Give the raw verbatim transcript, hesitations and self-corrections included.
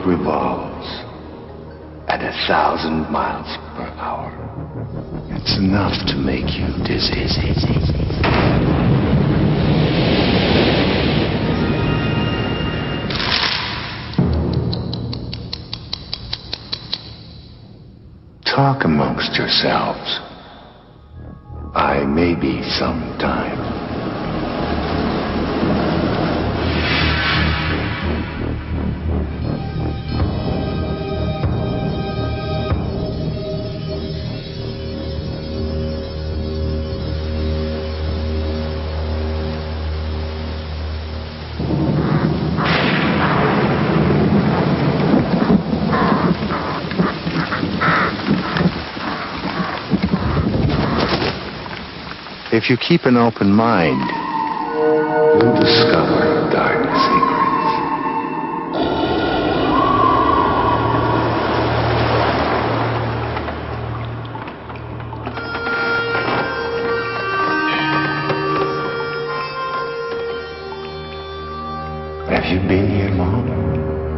world revolves at a thousand miles per hour. It's enough to make you dizzy. Talk amongst yourselves. I may be some time. If you keep an open mind, you'll discover dark secrets. Have you been here long?